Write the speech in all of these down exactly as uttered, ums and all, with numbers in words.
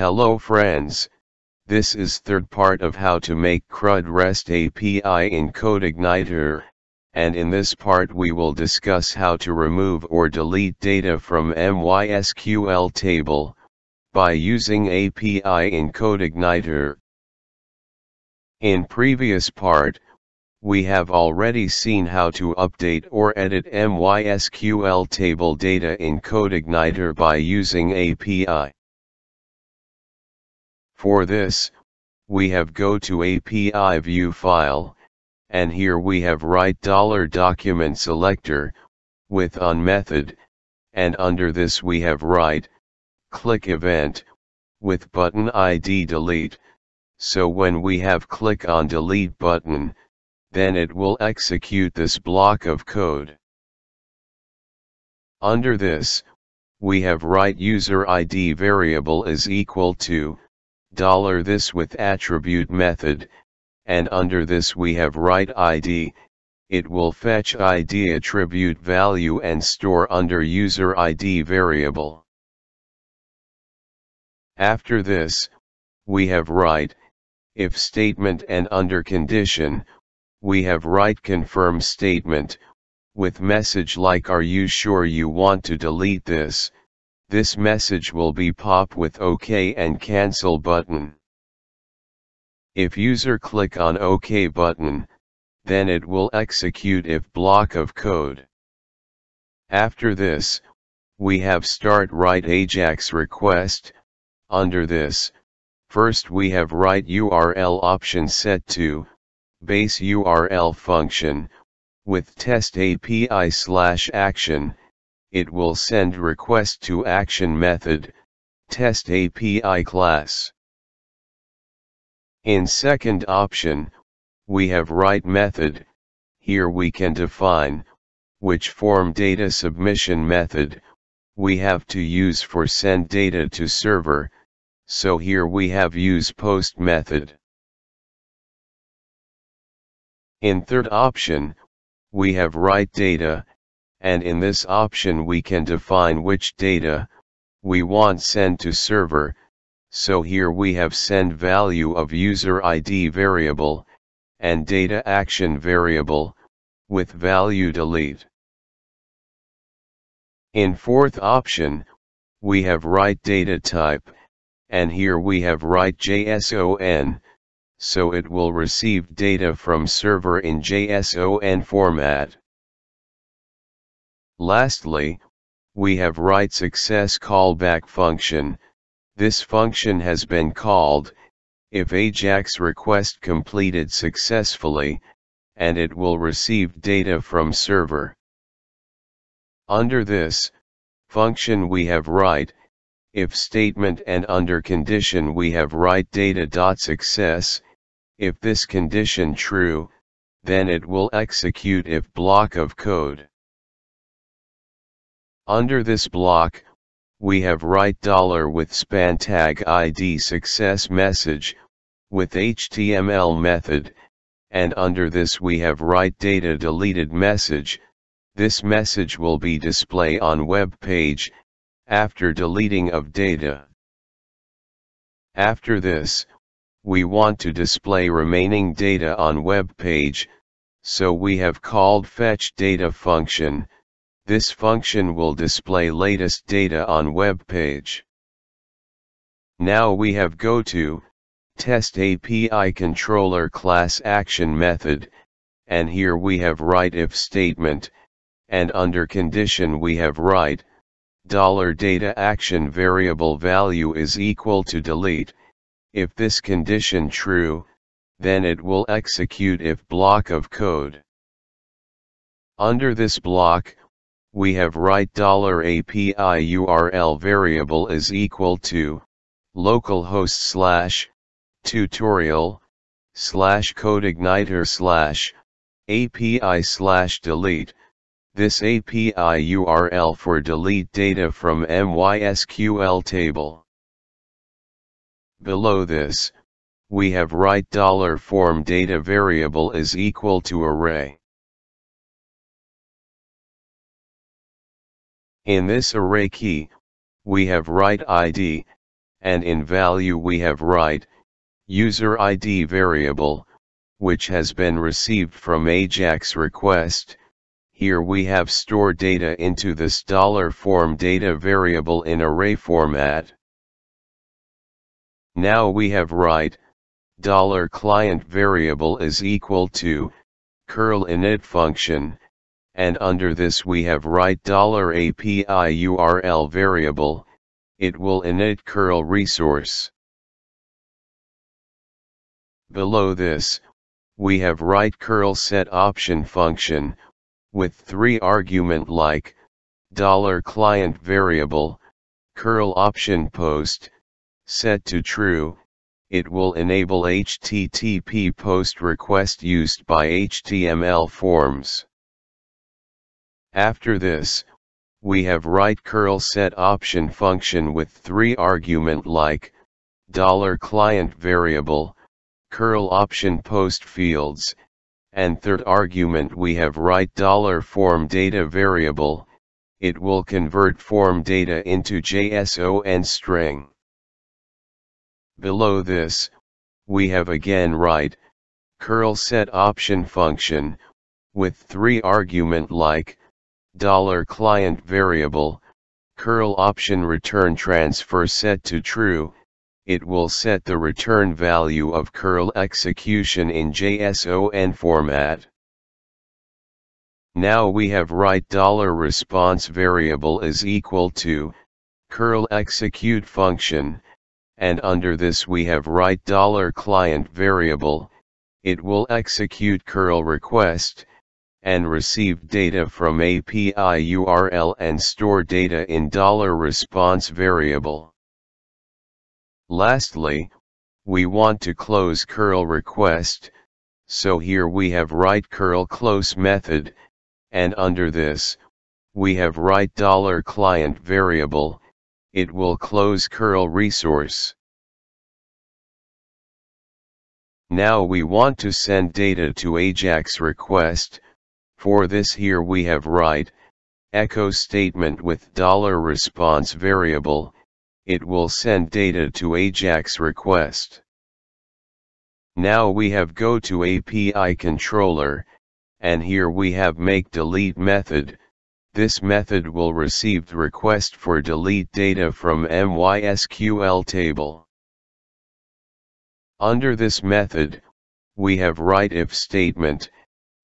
Hello friends, this is third part of how to make CRUD REST A P I in CodeIgniter, and in this part we will discuss how to remove or delete data from MySQL table, by using A P I in CodeIgniter. In previous part, we have already seen how to update or edit MySQL table data in CodeIgniter by using A P I. For this, we have go to A P I view file, and here we have write $document selector, with on method, and under this we have write, click event, with button I D delete, so when we have click on delete button, then it will execute this block of code. Under this, we have write user I D variable is equal to, dollar this with attribute method, and under this we have write I D, it will fetch I D attribute value and store under user I D variable. After this, we have write, if statement and under condition, we have write confirm statement, with message like are you sure you want to delete this, this message will be pop with OK and cancel button. If user click on OK button, then it will execute if block of code. After this, we have start write Ajax request, under this, first we have write U R L option set to, base U R L function, with test A P I slash action, it will send request to action method, test A P I class. In second option, we have write method, here we can define, which form data submission method, we have to use for send data to server, so here we have use post method. In third option, we have write data, and in this option we can define which data we want send to server, so here we have send value of user I D variable, and data action variable, with value delete. In fourth option, we have write data type, and here we have write JSON, so it will receive data from server in JSON format. Lastly, we have write success callback function, this function has been called, if Ajax request completed successfully, and it will receive data from server. Under this function we have write, if statement and under condition we have write data.success, if this condition true, then it will execute if block of code. Under this block, we have write dollar with span tag I D success message, with H T M L method, and under this we have write data deleted message, this message will be display on web page, after deleting of data. After this, we want to display remaining data on web page, so we have called fetch data function, this function will display latest data on web page. Now we have go to, test A P I controller class action method, and here we have write if statement, and under condition we have write, dollar data action variable value is equal to delete, if this condition true, then it will execute if block of code. Under this block, we have write $api U R L variable is equal to, localhost slash, tutorial, slash codeigniter slash, api slash delete, this A P I U R L for delete data from MySQL table. Below this, we have write $form data variable is equal to array. In this array key, we have write I D, and in value we have write, user I D variable, which has been received from Ajax request. Here we have stored data into this $form data variable in array format. Now we have write, $client variable is equal to, curl init function, and under this we have write $api_url variable, it will init curl resource. Below this, we have write curl set option function, with three argument like, $client variable, curl option post, set to true, it will enable H T T P post request used by H T M L forms. After this, we have write curl set option function with three argument like, $client variable, curl option post fields, and third argument we have write $form data variable, it will convert form data into JSON string. Below this, we have again write, curl set option function, with three argument like, $client variable, curl option return transfer set to true, it will set the return value of curl execution in JSON format. Now we have write $response variable is equal to, curl execute function, and under this we have write $client variable, it will execute curl request, and receive data from A P I U R L and store data in $response variable. Lastly, we want to close curl request, so here we have write curl close method, and under this, we have write $client variable, it will close curl resource. Now we want to send data to Ajax request, for this here we have write, echo statement with $response variable, it will send data to Ajax request. Now we have go to A P I controller, and here we have make delete method, this method will receive the request for delete data from MySQL table. Under this method, we have write if statement,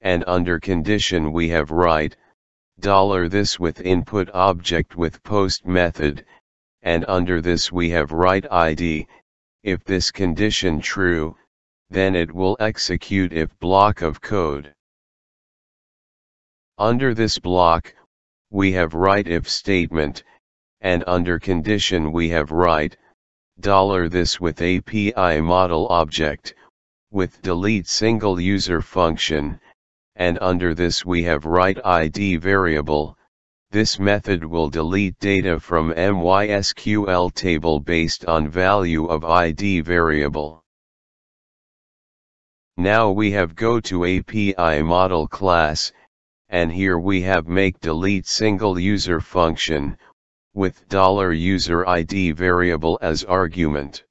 and under condition we have write, $this with input object with post method, and under this we have write I D, if this condition true, then it will execute if block of code. Under this block, we have write if statement, and under condition we have write, $this with A P I model object, with delete single user function, and under this we have write I D variable, this method will delete data from MySQL table based on value of I D variable. Now we have go to A P I model class, and here we have make delete single user function, with $user I D variable as argument.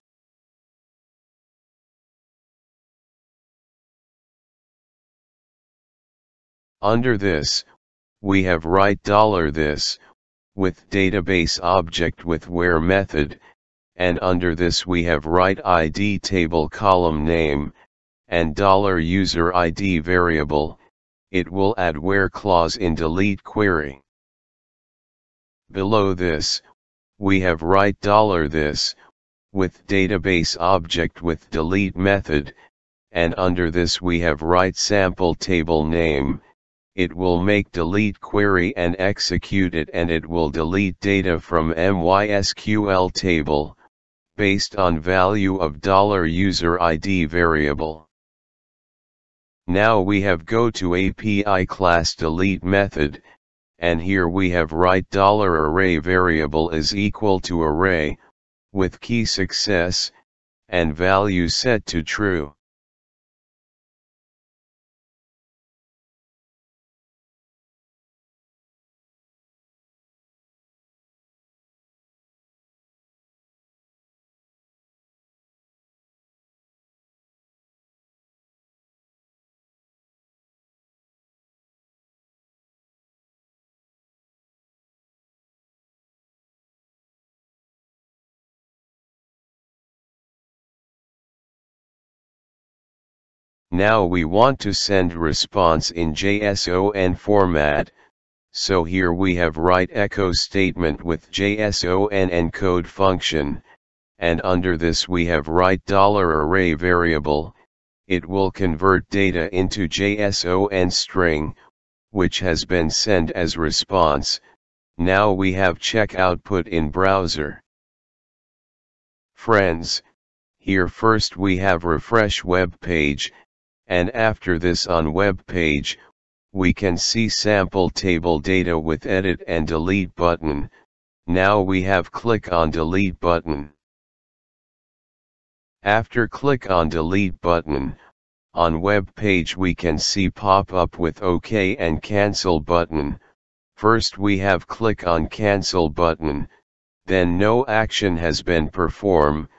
Under this, we have write $this, with database object with where method, and under this we have write I D table column name, and $user I D variable, it will add where clause in delete query. Below this, we have write $this, with database object with delete method, and under this we have write sample table name, it will make delete query and execute it and it will delete data from MySQL table, based on value of $user I D variable. Now we have go to A P I class delete method, and here we have write $array variable is equal to array, with key success, and value set to true. Now we want to send response in JSON format, so here we have write echo statement with JSON encode function, and under this we have write $array variable. It will convert data into JSON string, which has been sent as response. Now we have check output in browser. Friends, here first we have refresh web page, and after this on web page, we can see sample table data with edit and delete button. Now we have click on delete button. After click on delete button, on web page we can see pop up with OK and cancel button. First we have click on cancel button, then no action has been performed.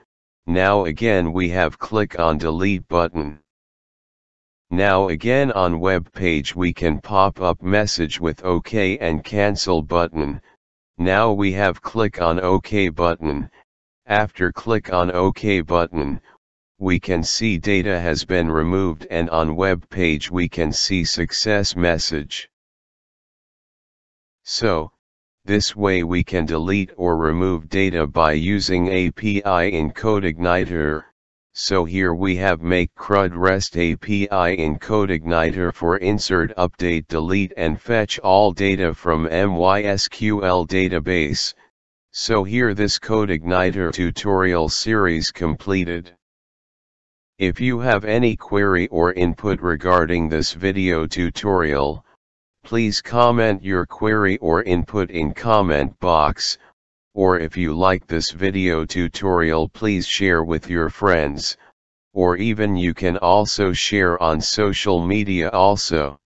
Now again we have click on delete button. Now again on web page we can pop up message with OK and cancel button. Now we have click on OK button. After click on OK button, we can see data has been removed, and on web page we can see success message. So, this way we can delete or remove data by using A P I in CodeIgniter. So here we have make CRUD REST A P I in CodeIgniter for insert, update, delete and fetch all data from MySQL database. So here this CodeIgniter tutorial series completed. If you have any query or input regarding this video tutorial, please comment your query or input in comment box, or if you like this video tutorial please share with your friends, or even you can also share on social media also.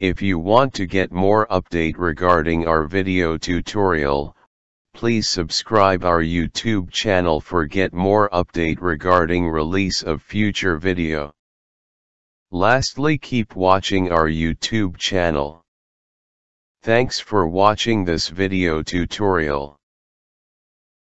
If you want to get more update regarding our video tutorial, please subscribe our YouTube channel for get more update regarding release of future video. Lastly, keep watching our YouTube channel. Thanks for watching this video tutorial.